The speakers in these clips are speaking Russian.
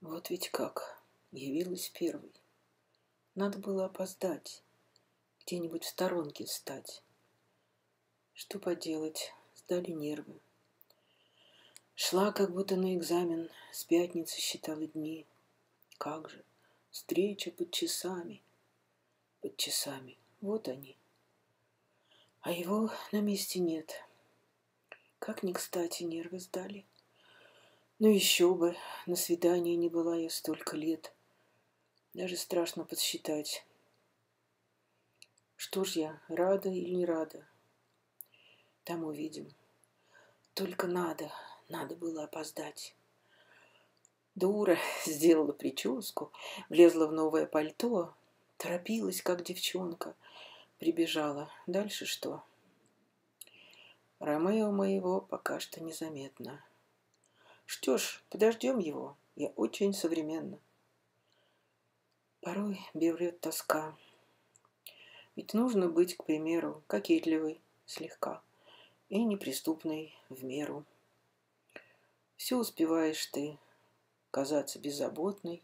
Вот ведь как, явилась первой. Надо было опоздать, где-нибудь в сторонке встать. Что поделать, сдали нервы. Шла, как будто на экзамен, с пятницы считала дни. Как же, встреча под часами. Под часами, вот они. А его на месте нет. Как ни кстати нервы сдали. Ну еще бы, на свидании не была я столько лет. Даже страшно подсчитать. Что ж я, рада или не рада? Там увидим. Только надо было опоздать. Дура сделала прическу, влезла в новое пальто, торопилась, как девчонка. Прибежала. Дальше что? Ромео моего пока что незаметно. Что ж, подождем его. Я очень современна. Порой берет тоска. Ведь нужно быть, к примеру, кокетливой слегка и неприступной в меру. Все успеваешь ты казаться беззаботной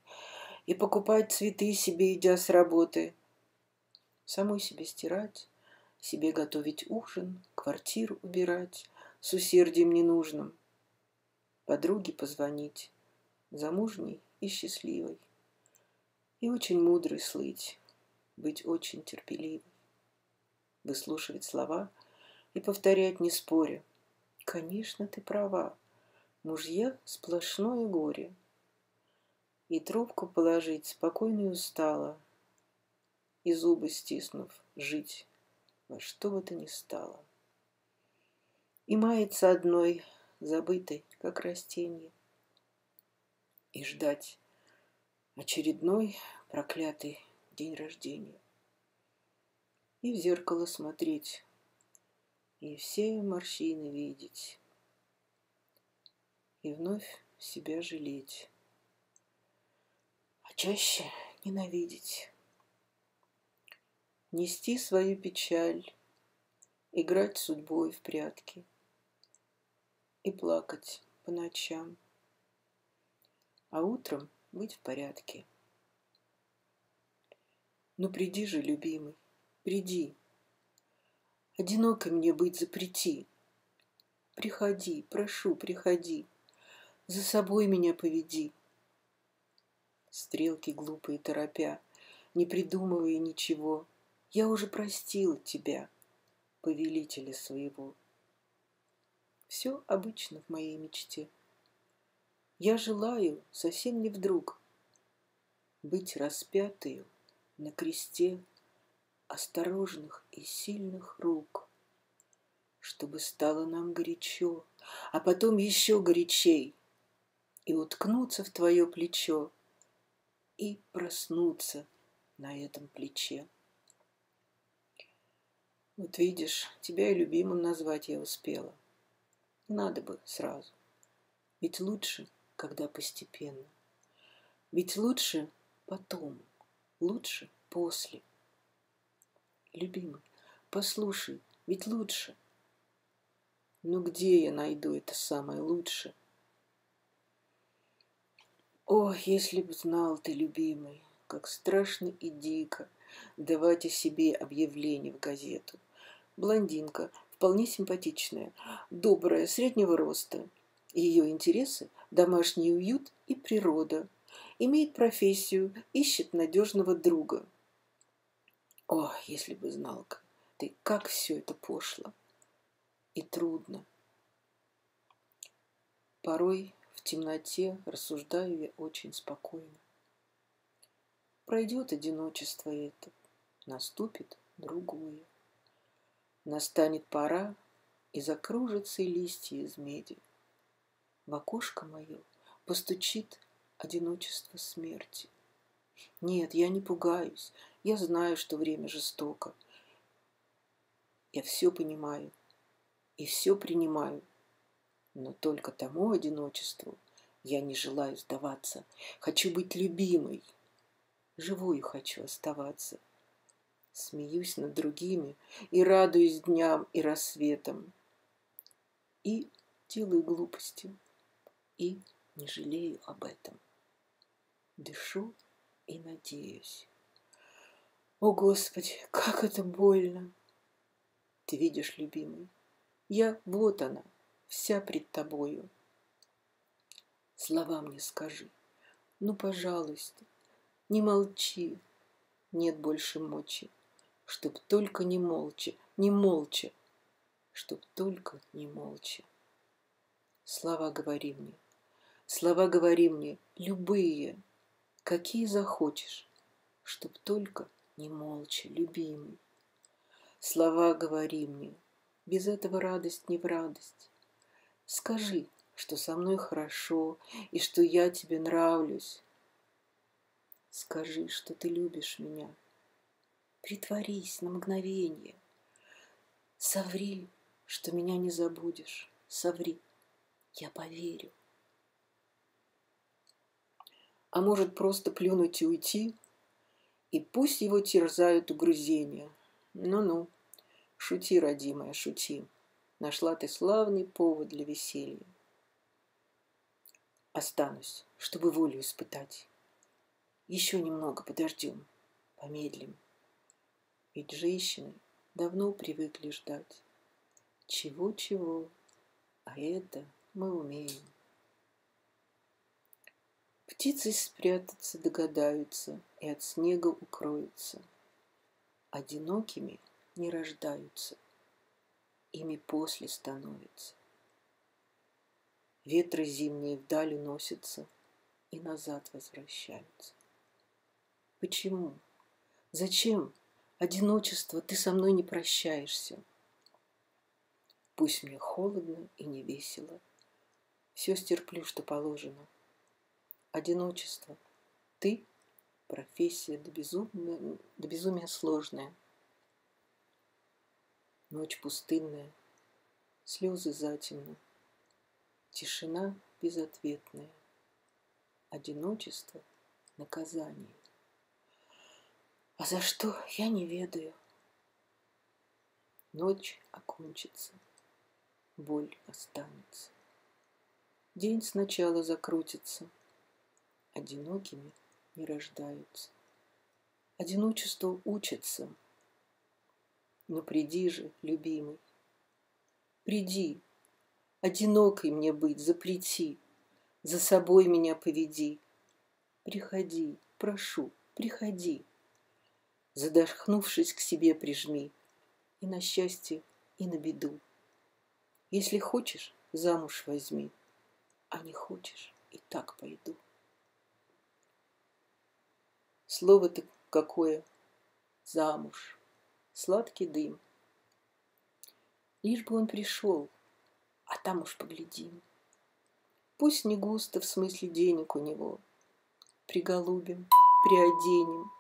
и покупать цветы себе, идя с работы. Самой себе стирать, себе готовить ужин, квартиру убирать с усердием ненужным. Подруге позвонить, замужней и счастливой. И очень мудрой слыть, быть очень терпеливой. Выслушивать слова и повторять не споря. Конечно, ты права, мужья сплошное горе. И трубку положить спокойно и устало, и зубы стиснув, жить во что бы то ни стало. И маяться одной, забытой, как растение, и ждать очередной проклятый день рождения. И в зеркало смотреть, и все морщины видеть, и вновь себя жалеть, а чаще ненавидеть. Нести свою печаль, играть судьбой в прятки и плакать по ночам, а утром быть в порядке. Ну приди же, любимый, приди. Одинокой мне быть запрети. Приходи, прошу, приходи. За собой меня поведи. Стрелки глупые торопя, не придумывая ничего, я уже простила тебя, повелителя своего. Все обычно в моей мечте. Я желаю совсем не вдруг быть распятою на кресте осторожных и сильных рук, чтобы стало нам горячо, а потом еще горячей, и уткнуться в твое плечо, и проснуться на этом плече. Вот видишь, тебя и любимым назвать я успела. Надо бы сразу. Ведь лучше, когда постепенно. Ведь лучше потом, лучше после. Любимый, послушай, ведь лучше. Ну где я найду это самое лучшее? О, если бы знал ты, любимый, как страшно и дико давать о себе объявление в газету. Блондинка, вполне симпатичная, добрая, среднего роста. Ее интересы – домашний уют и природа. Имеет профессию, ищет надежного друга. О, если бы знал ты, как все это пошло и трудно. Порой в темноте рассуждаю я очень спокойно. Пройдет одиночество это, наступит другое. Настанет пора, и закружатся листья из меди. В окошко мое постучит одиночество смерти. Нет, я не пугаюсь, я знаю, что время жестоко. Я все понимаю и все принимаю, но только тому одиночеству я не желаю сдаваться. Хочу быть любимой, живую хочу оставаться. Смеюсь над другими и радуюсь дням и рассветам. И делаю глупости, и не жалею об этом. дышу и надеюсь. О, Господи, как это больно! Ты видишь, любимый, я вот она, вся пред тобою. Слова мне скажи, ну, пожалуйста, не молчи, нет больше мочи, чтоб только не молча, не молча, чтоб только не молча. Слова говори мне, любые, какие захочешь, чтоб только не молча, любимый. Слова говори мне, без этого радость не в радость. Скажи, что со мной хорошо и что я тебе нравлюсь. Скажи, что ты любишь меня. Притворись на мгновение. Соври, что меня не забудешь. Соври, я поверю. А может, просто плюнуть и уйти? И пусть его терзают угрызения. Ну-ну, шути, родимая, шути. Нашла ты славный повод для веселья. Останусь, чтобы волю испытать. Еще немного подождем, помедлим. Ведь женщины давно привыкли ждать. Чего-чего, а это мы умеем. Птицы спрятаться догадаются и от снега укроются. Одинокими не рождаются, ими после становятся. Ветры зимние вдали носятся и назад возвращаются. Почему? Зачем, одиночество, ты со мной не прощаешься? Пусть мне холодно и не весело, все стерплю, что положено. Одиночество, ты профессия до безумия сложная. Ночь пустынная, слезы затемно, тишина безответная, одиночество — наказание. А за что, я не ведаю. Ночь окончится, боль останется. День сначала закрутится, одинокими не рождаются. Одиночество учится. Но приди же, любимый, приди, одинокой мне быть запрети, за собой меня поведи. Приходи, прошу, приходи, задохнувшись к себе прижми, и на счастье, и на беду. Если хочешь, замуж возьми, а не хочешь, и так пойду. Слово-то какое? Замуж. Сладкий дым. Лишь бы он пришел, а там уж поглядим. Пусть не густо в смысле денег у него. Приголубим, приоденем.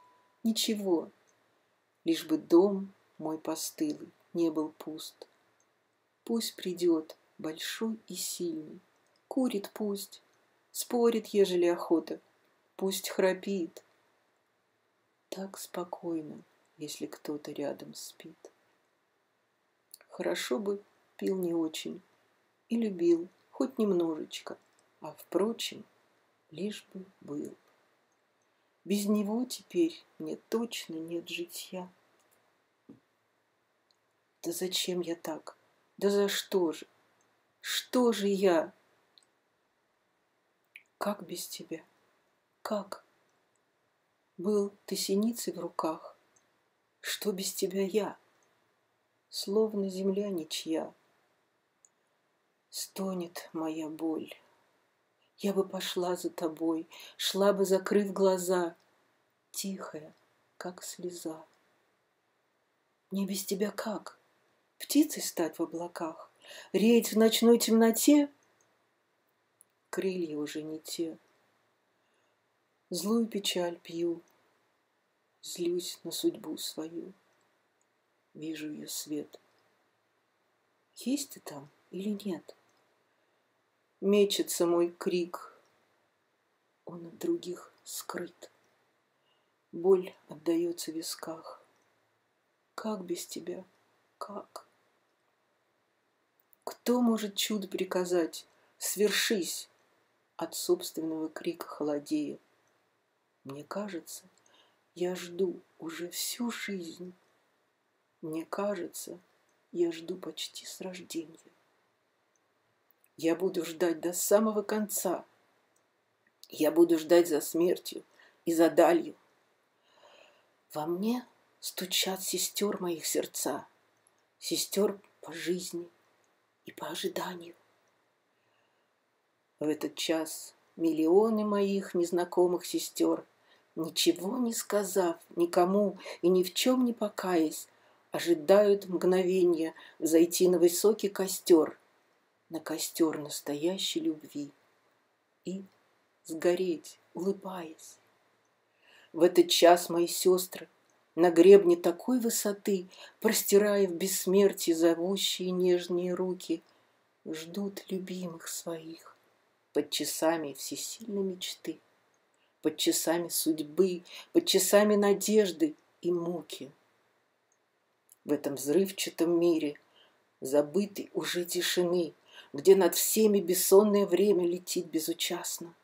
Ничего. Лишь бы дом мой постылый не был пуст. Пусть придет большой и сильный. Курит пусть. Спорит, ежели охота. Пусть храпит. Так спокойно, если кто-то рядом спит. Хорошо бы пил не очень и любил хоть немножечко, а, впрочем, лишь бы был. Без него теперь мне точно нет житья. Да зачем я так? Да за что же? Что же я? Как без тебя? Как? Был ты синицей в руках, что без тебя я, словно земля ничья. Стонет моя боль, я бы пошла за тобой, шла бы, закрыв глаза, тихая, как слеза. Мне без тебя как? Птицей стать в облаках, реять в ночной темноте? Крылья уже не те. Злую печаль пью, злюсь на судьбу свою, вижу ее свет. Есть ты там или нет? Мечется мой крик, он от других скрыт. Боль отдается в висках. Как без тебя? Как? Кто может чудо приказать? Свершись! От собственного крика холодея. Мне кажется, я жду уже всю жизнь. Мне кажется, я жду почти с рождения. Я буду ждать до самого конца. Я буду ждать за смертью и за далью. Во мне стучат сестер моих сердца, сестер по жизни и по ожиданию. В этот час миллионы моих незнакомых сестер, ничего не сказав никому и ни в чем не покаясь, ожидают мгновения взойти на высокий костер, на костер настоящей любви и сгореть, улыбаясь. В этот час мои сестры на гребне такой высоты, простирая в бессмертии зовущие нежные руки, ждут любимых своих под часами всесильной мечты, под часами судьбы, под часами надежды и муки. В этом взрывчатом мире, забытой уже тишины, где над всеми бессонное время летит безучастно,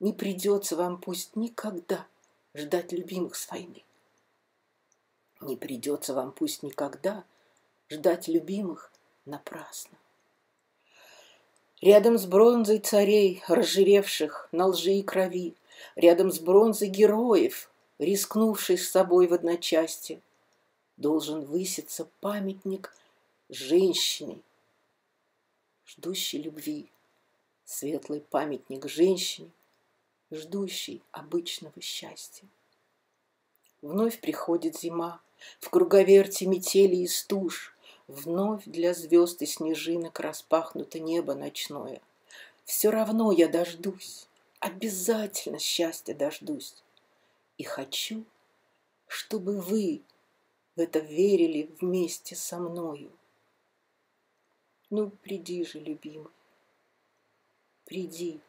не придется вам пусть никогда ждать любимых с войны. Не придется вам пусть никогда ждать любимых напрасно. Рядом с бронзой царей, разжиревших на лжи и крови, рядом с бронзой героев, рискнувших с собой в одночасье, должен выситься памятник женщине, ждущей любви, светлый памятник женщине, ждущей обычного счастья. Вновь приходит зима, в круговерти метели и стуж, вновь для звезд и снежинок распахнуто небо ночное. Все равно я дождусь, обязательно счастья дождусь. И хочу, чтобы вы в это верили вместе со мною. Ну, приди же, любимый, приди.